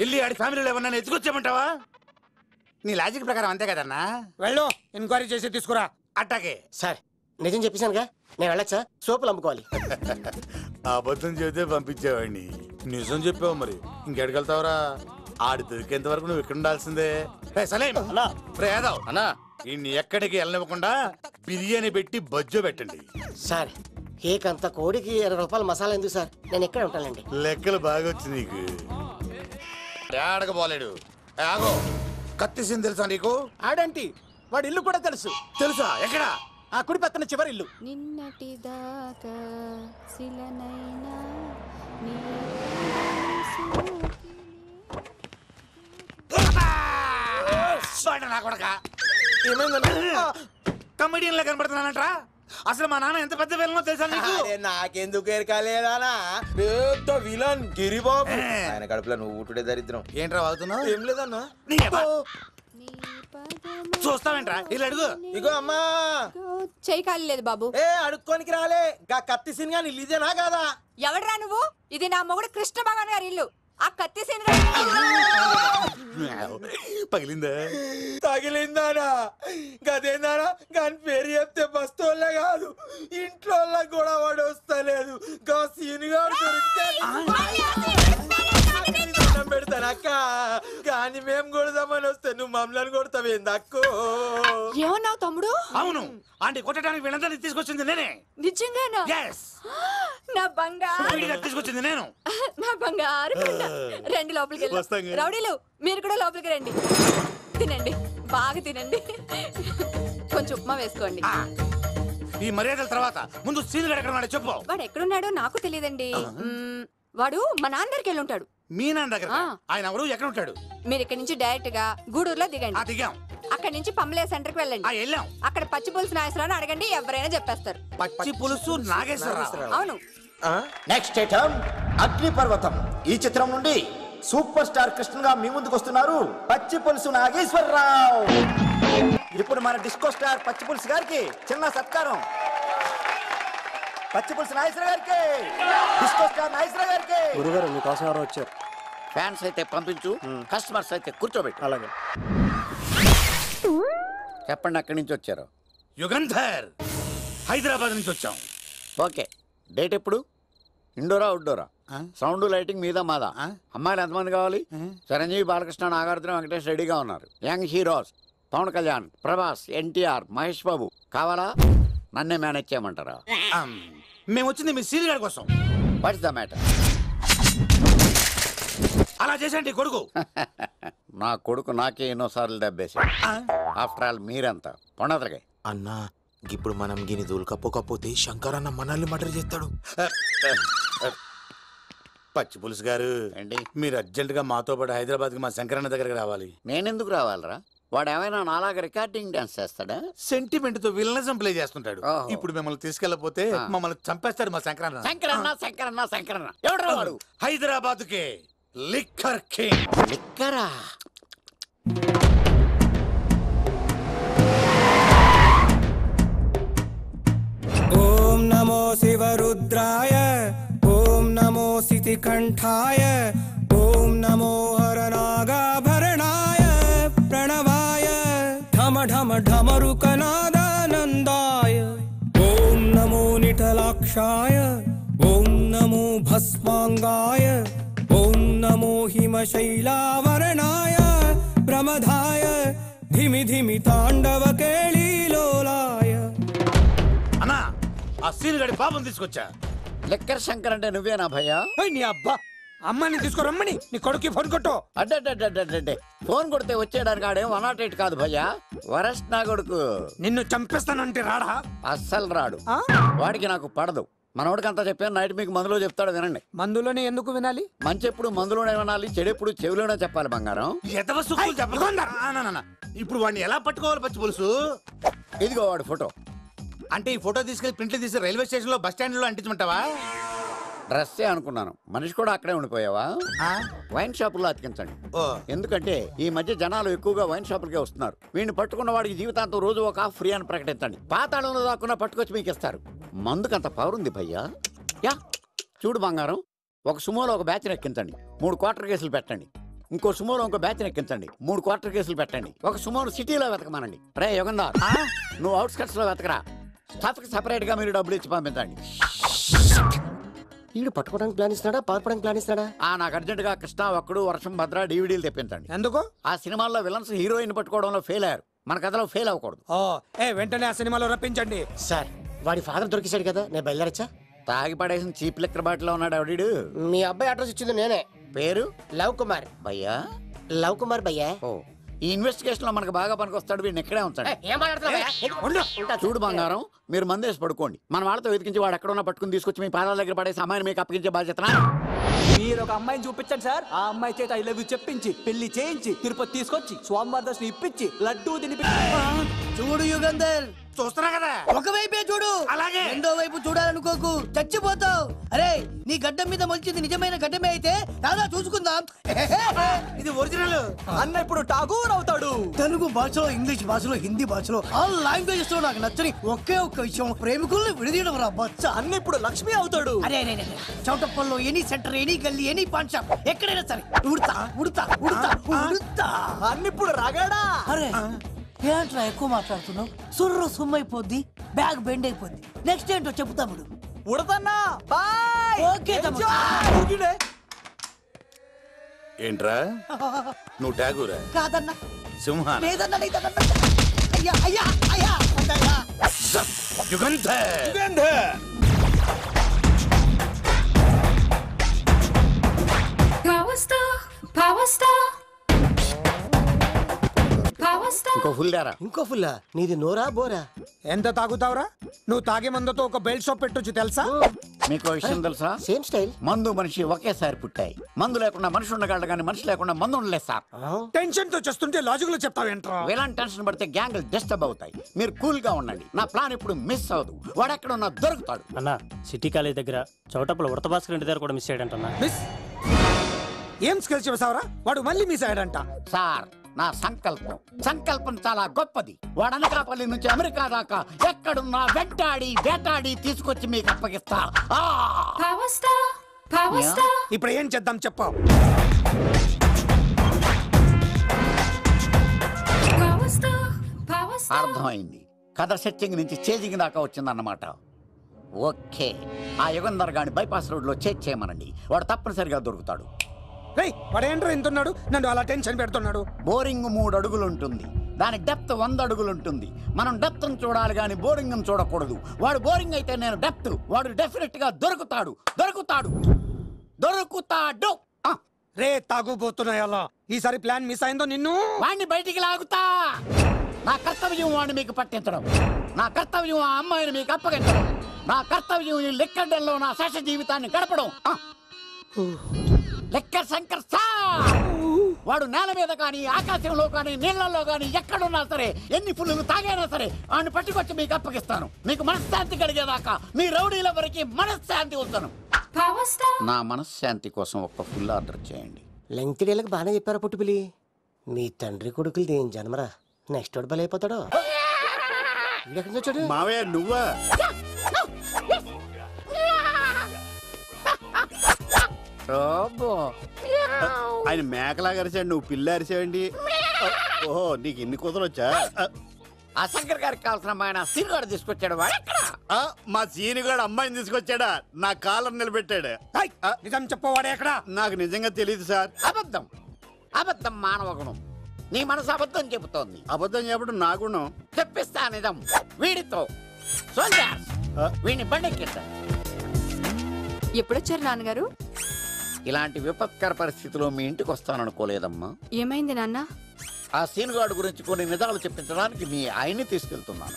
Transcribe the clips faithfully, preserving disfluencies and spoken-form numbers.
వెళ్ళి ఆడి ఫ్యామిలీలో ఏమన్నా ఎత్తుకొచ్చామంటావా? నీ లాజిక్ ప్రకారం అంతే కదన్నా. వెళ్ళు, ఎంక్వైరీ చేసి తీసుకురా. అట్టాకే సార్, నిజం చెప్పేశానుగా, నేను వెళ్ళచ్చా? సోపులు అమ్ముకోవాలి. అబద్ధం చెబితే పంపించేవాడిని, నిజం చెప్పావు మరి ఇంకెడగలుగుతావరా? ఆడి దొరికేంత వరకు నువ్వు ఇక్కడ ఉండాల్సిందే. అన్నా, నిన్ను ఎక్కడికి వెళ్ళనివ్వకుండా బిర్యానీ పెట్టి బజ్జో పెట్టండి. సార్, ఏకంత కోడికి ఇరవై రూపాయల మసాలా ఎందుకు సార్? నేను ఎక్కడ ఉంటానండి? లెక్కలు బాగా వచ్చి నీకు ఆడకపోలేడు. ఆగో, కత్తిసింది తెలుసా నీకు? ఆడంటి వాడి ఇల్లు కూడా తెలుసు. తెలుసా? ఎక్కడ? ఆ కుడి పక్కన చివరి ఇల్లు. నిన్నటి దాకా శిలనైనా నా కొడక కమెడియన్ లా కనబడుతున్నానంటరా? అసలు మా నాన్న ఎంత పెద్ద విలనో తెలుసా నీకు? నాకెందుకు ఎరకాలేదానా, పెద్ద విలన్ గిరిబాబు. ఆయన కడుపులో నువ్వు ఊటుడే దరిద్రం. ఏంట్రా వాగుతున్నావు? ఏం లేదన్నా. చూస్తావేంట్రా? ఇల్లు అడుగు. ఇగో అమ్మా, చెయ్యి ఖాళీ లేదు బాబు. ఏ అడుక్కోనికి రాలే, గా కత్తి సీన్ గాని ఇల్లు ఇదేనా కాదా? ఎవడ్రా నువ్వు? ఇది నా మొగుడు కృష్ణ భగవాన్ గారి ఇల్లు. ఆ కత్తి సీన్ పగిలిందా? తగిలిందానా? గదేందానా? కానీ పేరు చెప్తే బస్తోళ్ళే కాదు, ఇంట్లో కూడా వాడు వస్తలేదు. గా సీన్ గారు దొరికితే పెడతాను అక్క, కానీ మేము కొడదామని వస్తే నువ్వు మమ్మల్ని కొడతావేంది అక్కో? ఏమన్నావు తమ్ముడు? అవును, అంటే కొట్టడానికి వీళ్ళందరినీ తీసుకొచ్చింది నేనే. నిజంగానా? నా బంగారు తీసుకొచ్చింది నేను. నా బంగారు. రండి లోపలికి వెళ్ళి. రౌడీలు మీరు కూడా లోపలికి రండి. తినండి, బాగా తినండి. కొంచెం ఉప్మా వేసుకోండి. ఈ మర్యాదల తర్వాత ముందు సీన్లు ఎక్కడ చెప్పు. వాడు ఎక్కడున్నాడో నాకు తెలియదండి. వాడు మా నాన్నకి వెళ్ళి ఉంటాడు. మీ నాన్న దగ్గర? ఆయన ఎవరు? ఎక్కడ ఉంటాడు? మీరు ఇక్కడ నుంచి డైరెక్ట్ గా గూడూరులో దిగండి. దిగాం. అక్కడ నుంచి పంబలే సెంటర్ కి వెళ్ళండి. అక్కడ పచ్చి పులుసు నాగేశ్వరరావు అడగండి, ఎవరైనా చెప్పేస్తారు. పచ్చి పులుసు నాగేశ్వరరావు. అవును. నెక్స్ట్ ఐటమ్ అగ్నిపర్వతం. ఈ చిత్రం నుండి సూపర్ స్టార్ కృష్ణగా మీ ముందుకు వస్తున్నారు పచ్చి పులుసు నాగేశ్వరరావు. ఇప్పుడు మన డిస్కో స్టార్ పచ్చి పులుసు గారికి చిన్న సత్కారం. పచ్చిపులుసు నాగేశ్వర గారికి, డిస్కో స్టార్ నాగేశ్వర గారికి. గురుగారు మీకోసం ఎవరు వచ్చారు? ఫ్యాన్స్ అయితే పంపించు, కస్టమర్స్ అయితే కూర్చోబెట్టు. అలాగే. చెప్పండి, అక్కడి నుంచి వచ్చారు? యుగంధర్, హైదరాబాద్ నుంచి వచ్చాం. ఓకే, డేట్ ఎప్పుడు? ఇండోరా అవుట్డోరా? సౌండ్ లైటింగ్ మీద మాదా? అమ్మాయిలు ఎంతమంది కావాలి? చిరంజీవి, బాలకృష్ణ, నాగార్జున, వెంకటేష్ రెడీగా ఉన్నారు. యంగ్ హీరోస్ పవన్ కళ్యాణ్, ప్రభాస్, ఎన్టీఆర్, మహేష్ బాబు కావాలా? నన్నే మేనేజ్ చేయమంటారా? మేము వచ్చింది మీ సీరియల్ కోసం. What's the matter? అలా చేసేయండి కొడుకు. నా కొడుకు నాకే ఎన్నోసార్లు దెబ్బేసి. ఆఫ్టర్ ఆల్ మీరంతా పొండదరగా. అన్నా, ఇప్పుడు మనం గిని దూల్కపోకపోతే శంకర్ అన్న మనల్ని మర్డర్ చేస్తాడు. పచ్చి పులుసు గారు, మీరు అర్జెంటుగా మాతో పాటు హైదరాబాద్కి మా శంకర్ అన్న దగ్గరికి రావాలి. నేనెందుకు రావాలరా? వాడు ఏమైనా నాలాగా రికార్డింగ్ డాన్స్ చేస్తాడా? సెంటిమెంట్ తో విలనిజం ప్లే చేస్తుంటాడు. ఇప్పుడు మిమ్మల్ని తీసుకెళ్లపోతే మమ్మల్ని చంపేస్తాడు మా శంకరన్న. శంకరన్న, శంకరన్న, శంకరన్న. ఎవడరా వాడు? హైదరాబాద్ కే లిక్కర్ కింగ్. లిక్కరా? ఓం నమో శివరుద్రాయ, ఓం నమో సితి కంఠాయ, ఓం నమో హరనాగాభరణాయ, ప్రణవాయ ఢమ ఢమ ఢమరుకనాదానందాయ, ఓం నమో నిఠలాక్షాయ, ఓం నమో భస్మాంగాయ, ఓం నమో హిమశైలావరణాయ, ప్రమదాయ ధిమి ధిమి తాండవ కేళీలోలాయ. అన్నా, ఆ సీనుగడి పాపం తీసుకొచ్చా. లెక్కర్ శంకర్ అంటే నువ్వేనా భయ్యా? నీ అబ్బా. అమ్మని తీసుకురమ్మని నీ కొడుకు ఫోన్ కొట్టు. అడ్డే ఫోన్ కొడితే వచ్చేయడానికి ఆడే వన్ నాట్ ఎయిట్ కాదు భయ్యా, వరస్ట్ నా కొడుకు. నిన్ను చంపేస్తానంటే రాడా? అస్సలు రాడు. వాడికి నాకు పడదు. మనోడికి అంతా చెప్పాను, నైట్ మీకు మందులో చెప్తాడు, వినండి. మందులోనే ఎందుకు వినాలి? మంచి ఎప్పుడు మందులోనే వినాలి, చెడెప్పుడు చెవిలోనే చెప్పాలి బంగారం. ఇప్పుడు వాడిని ఎలా పట్టుకోవాలి పచ్చి పులుసు? ఇదిగో వాడు ఫోటో. అంటే ఈ ఫోటో తీసుకెళ్లి ప్రింట్లు తీసి రైల్వే స్టేషన్ లో బస్ స్టాండ్ లో అంటించమంటావా? డ్రెస్సే అనుకున్నాను, మనిషి కూడా అక్కడే ఉండిపోయావా? వైన్ షాపుల్లో అతికించండి. ఎందుకంటే ఈ మధ్య జనాలు ఎక్కువగా వైన్ షాపులకే వస్తున్నారు. వీడిని పట్టుకున్న వాడికి జీవితాంతం రోజు ఒక ఆఫ్ ఫ్రీ అని ప్రకటించండి. పాతాళంలో దాక్కున్నా పట్టుకొచ్చి మీకు ఇస్తారు. మందుకంత పవర్ ఉంది భయ్యా. యా చూడు బంగారం, ఒక సుమోలో ఒక బ్యాచ్ ఎక్కించండి, మూడు క్వార్టర్ కేసులు పెట్టండి. ఇంకో సుమోలో ఇంకో బ్యాచ్ ఎక్కించండి, మూడు క్వార్టర్ కేసులు పెట్టండి, ఒక సుమోను సిటీలో వెతకమనండి. రే యుగంధర్, నువ్వు అవుట్స్కట్స్ లో వెతకరా, స్టాఫ్కి సపరేట్ గా మీరు డబ్బులు ఇచ్చి పంపించండి. వీడు పట్టుకోవడానికి ప్లాన్ ఇస్తాడా, పారిపోవడానికి ప్లాన్ ఇస్తాడా? ఆ నాకు అర్జెంట్ గా కృష్ణ ఒక్కడు, వర్షం, భద్ర డివిడీలు తెప్పించండి. ఎందుకు? ఆ సినిమాల్లో విలన్స్ హీరోయిన్ పట్టుకోవడంలో ఫెయిల్ అయ్యారు, మన కథలో ఫెయిల్ అవ్వకూడదు. ఓ ఏ వెంటనే ఆ సినిమాలో రప్పించండి. సార్ వాడి ఫాదర్ దొరికిసాడు కదా, నేను బయలుదేరచ్చా? తాగి పడేసిన చీప్ లెక్కర్ బాటిలో ఉన్నాడు అవిడు. మీ అబ్బాయి అడ్రస్ ఇచ్చింది నేనే. పేరు లవ్ కుమార్ భయ్యా. లవ్ కుమార్ భయ్యా, ఈ ఇన్వెస్టిగేషన్ లో మనకు బాగా పనికొస్తాడు, వీడిని ఎక్కడే ఉంటాడు. చూడు బంగారం, మీరు మందేసి పడుకోండి, మన వాళ్ళతో వెతికించి వాడు ఎక్కడున్నా పట్టుకుని తీసుకొచ్చి మీ పాదాల దగ్గర పడేసి అమ్మాయిని మీకు అప్పగించే బాధ్యత. మీరు ఒక అమ్మాయిని చూపించండి సార్, ఆ అమ్మాయి చేత ఐ లవ్ యూ చెప్పించి పెళ్లి చేయించి తిరుపతి తీసుకొచ్చి స్వామివారి దర్శనం ఇప్పించి లడ్డూ తినిపించి. చూడు యుగంధర్, చూస్తున్నా కదా, ఒకవైపే చూడు, అలాగే రెండో వైపు చూడాలనుకోకు, చచ్చిపోతావు. అరే నీ గడ్డం మీద మొలిచింది నిజమైన గడ్డమే అయితే దాదా చూసుకుందాం, ఇది ఒరిజినల్ అన్న ఇప్పుడు ఠాగూర్ అవుతాడు. తెలుగు భాషలో, ఇంగ్లీష్ భాషలో, హిందీ భాషలో, ఆల్ లాంగ్వేజెస్ లో నాకు నచ్చని ఒకే ఒక్క విషయం, ప్రేమికుల్ని విడదీయడం రా బచ్చ. అన్న ఇప్పుడు లక్ష్మి అవుతాడు. అరే చౌటప్పల్లో ఎనీ సెంటర్, ఎనీ గల్లీ, ఎనీ పాన్ షాప్, ఎక్కడైనా సరే ఉడతా ఉడతా ఉడతా ఉడతా. అన్న ఇప్పుడు రగడా. అరే ఏంట్రా ఎక్కువ మాట్లాడుతున్నావు, సుర్రు సుమ్ అయిపోద్ది, బ్యాగ్ బెండ్ అయిపోద్ది. నెక్స్ట్ ఏంటో చెప్పు తమ్ముడు. ఉడతన్నా బాయ్. ఓకే తమ్ముడు. ఏంట్రా నువ్వు ఠాగూరా? కాదన్నా, సింహ లేదన్నా, లేదన్నా. అయ్యా అయ్యా అయ్యా అయ్యా యుగంధ యుగంధ కావస్తా కావస్తా. ఇంకో ఫుల్ దారా, ఇంకో ఫుల్. నీది నోరా బోరా? ఎంత తాగుతావురా నువ్వు? తాగే మందుతో ఒక బెల్ట్ షాప్ పెట్టొచ్చు తెలుసా? మీకు విషయం తెలుసా? Same style. మందు మనిషి ఒకేసారి పుట్టాయి, మందు లేకుండా మనిషి ఉండగలడు, కానీ మనిషి లేకుండా మందు ఉండలేదు సార్. టెన్షన్ తో చేస్తుంటే లాజిక్ లో చెప్తావేంట్రా? ఇలాంటి టెన్షన్ పడితే గ్యాంగ్లు డిస్టర్బ్ అవుతాయి, మీరు కూల్ గా ఉండండి. నా ప్లాన్ ఇప్పుడు మిస్ అవదు, వాడు ఎక్కడ ఉన్నా దొరుకుతాడు. అన్న సిటీ కాలేజ్ దగ్గర చౌటప్పల వృత భాస్కర్ ఇంటి దగ్గర కూడా మిస్ అయ్యాడంటన్నా. మిస్ ఏం స్కిల్స్ చేసావురా? వాడు మళ్ళీ మిస్ అయ్యాడంట. సార్ నా సంకల్పం, సంకల్పం చాలా గొప్పది. వాడు అనకాపల్లి నుంచి అమెరికా దాకా ఎక్కడున్నా వెంటాడి వేటాడి తీసుకొచ్చి మీకు అప్పగిస్తా. ఇప్పుడు ఏం చేద్దాం చెప్పు? అర్థమైంది, కథ సెట్టింగ్ నుంచి చేజింగ్ దాకా వచ్చిందన్నమాట. ఓకే, ఆ యుగంధర్ గాని బైపాస్ రోడ్ లో చేజ్ చేయమనండి, వాడు తప్పనిసరిగా దొరుకుతాడు. ఎంతున్నాడు నన్ను అలా టెన్షన్ పెడుతున్నాడు. బోరింగ్ మూడు అడుగులు ఉంటుంది, దాని డెప్త్ వంద అడుగులు ఉంటుంది. మనం డెప్త్ చూడాలి కానీ బోరింగ్ చూడకూడదు. వాడు బోరింగ్ అయితే నేను డెప్త్, వాడు డెఫినెట్ గా దొరుకుతాడు దొరుకుతాడు దొరుకుతాడు. రే తాగుబోతున్నాయలా, ఈసారి ప్లాన్ మిస్ అయిందో నిన్ను వాడిని బయటికి లాగుతా. నా కర్తవ్యం వాడిని మీకు పట్టించడం, నా కర్తవ్యం ఆ అమ్మాయిని మీకు అప్పగించడం, నా కర్తవ్యం ఈ లెక్కడంలో నా శేష జీవితాన్ని గడపడం. లెక్కర్ శంకర్ సార్, వాడు నేల మీద కానీ ఆకాశంలో కానీ నీళ్లలో కానీ ఎక్కడున్నా సరే, ఎన్ని పుల్లు తాగైనా సరే వాడిని పట్టుకొచ్చి మీకు అప్పగిస్తాను. మీకు మనశ్శాంతి కలిగేదాకా మీ రౌడీల వరకు మనశ్శాంతి ఉంటాను. నా మనశ్శాంతి కోసం ఒక్క ఫుల్ ఆర్డర్ చేయండి. లెంగ్త్ డేలకు బాగానే చెప్పారా పుట్టుపిలి? మీ తండ్రి కొడుకులు దేని జన్మరా, నెక్స్ట్ వాడు బలైపోతాడో. మావయ్య నువ్వా? ఆయన మేకలా అరిచాడు, నువ్వు పిల్ల అరిచావండి. ఓహో, నీకు ఇన్ని కుదరొచ్చా? ఆ శంకర్ గారికి కావాల్సిన అమ్మాయి సీనుగాడు తీసుకొచ్చాడు. మా సీనుగాడు అమ్మాయిని తీసుకొచ్చాడా? నా కాలర్ నిలబెట్టాడు. నిజం చెప్పవాడే ఎక్కడ? నాకు నిజంగా తెలియదు సార్. అబద్ధం, అబద్ధం మానవ గుణం. నీ మనసు అబద్ధం చెబుతోంది. అబద్ధం చెప్పడం నా గుణం. చెప్పిస్తా నిజం వీడితో. వీడిని బండెక్కిస్తా. ఎప్పుడొచ్చారు నాన్నగారు? ఇలాంటి విపత్కర పరిస్థితిలో మీ ఇంటికి వస్తాననుకోలేదమ్మా. ఏమైంది నాన్న? ఆ సీనుగాడు గురించి కొన్ని నిజాలు చెప్పించడానికి మీ ఆయన్ని తీసుకెళ్తున్నాను.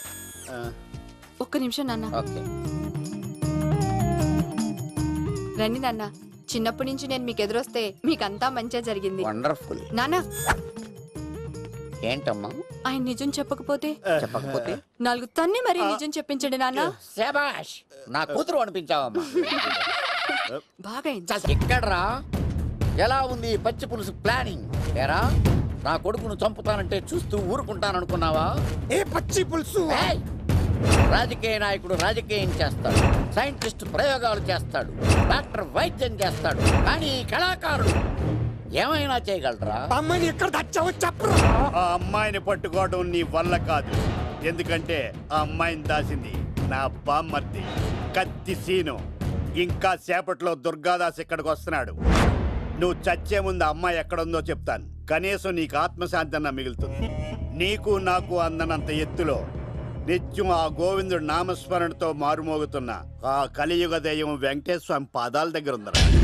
ఒక్క నిమిషం నాన్న. ఓకే రండి నాన్న. చిన్నప్పటి నుంచి నేను మీకు ఎదురొస్తే మీకంతా మంచిగా జరిగింది. వండర్ఫుల్ నాన్న. ఏంటమ్మా? ఆయన నిజం చెప్పకపోతే చెప్పకపోతే నాలుగు తన్ని మరి నిజం చెప్పించండి నాన్న. శభాష్, నా కూతురు అనిపించావమ్మా. ఎక్కడరా ఎలా ఉంది పచ్చి పులుసు ప్లానింగ్? ఏరా నా కొడుకును చంపుతానంటే చూస్తూ ఊరుకుంటాననుకున్నావా? ఏ పచ్చి పులుసు! రాజకీయ నాయకుడు రాజకీయం చేస్తాడు, సైంటిస్ట్ ప్రయోగాలు చేస్తాడు, డాక్టర్ వైద్యం చేస్తాడు, కానీ కళాకారుడు ఏమైనా చేయగలరా? అమ్మాయిని ఎక్కడ దచ్చావో చెప్పరా? ఆ అమ్మాయిని పట్టుకోవడం నీ వల్ల కాదు. ఎందుకంటే ఆ అమ్మాయిని దాసింది నా బామ్మర్ది కత్తి సీను. ఇంకా సేపట్లో దుర్గాదాస్ ఇక్కడికి వస్తున్నాడు. నువ్వు చచ్చే ముందు అమ్మాయి ఎక్కడుందో చెప్తాను. కనీసం నీకు ఆత్మశాంతి అన్న మిగులుతుంది. నీకు నాకు అందనంత ఎత్తులో నిత్యం ఆ గోవిందుడు నామస్మరణతో మారుమోగుతున్న ఆ కలియుగ దయ్యం వెంకటేశ్వర స్వామి పాదాల దగ్గర ఉందరా.